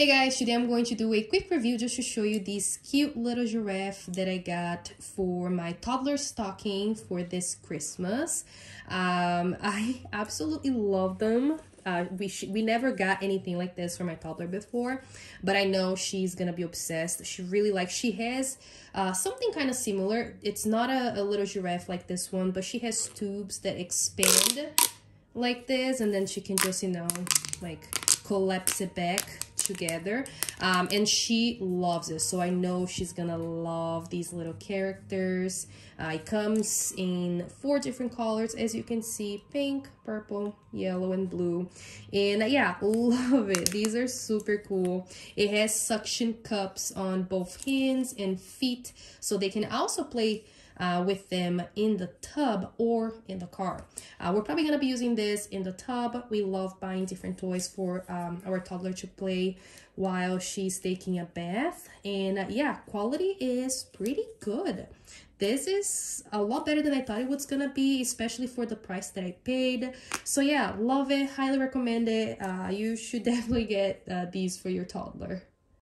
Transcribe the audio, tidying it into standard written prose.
Hey guys, today I'm going to do a quick review just to show you this cute little giraffe that I got for my toddler stocking for this Christmas. I absolutely love them. We never got anything like this for my toddler before, but I know she's gonna be obsessed. She really likes, she has something kind of similar. It's not a little giraffe like this one, but she has tubes that expand like this, and then she can just, you know, like collapse it back together, and she loves it, so I know she's gonna love these little characters. It comes in 4 different colors, as you can see: pink, purple, yellow, and blue. And yeah, love it. These are super cool. It has suction cups on both hands and feet, so they can also play with them in the tub or in the car. We're probably gonna be using this in the tub. We love buying different toys for our toddler to play while she's taking a bath. And yeah, quality is pretty good. This is a lot better than I thought it was gonna be, especially for the price that I paid. So yeah, love it, highly recommend it. You should definitely get these for your toddler.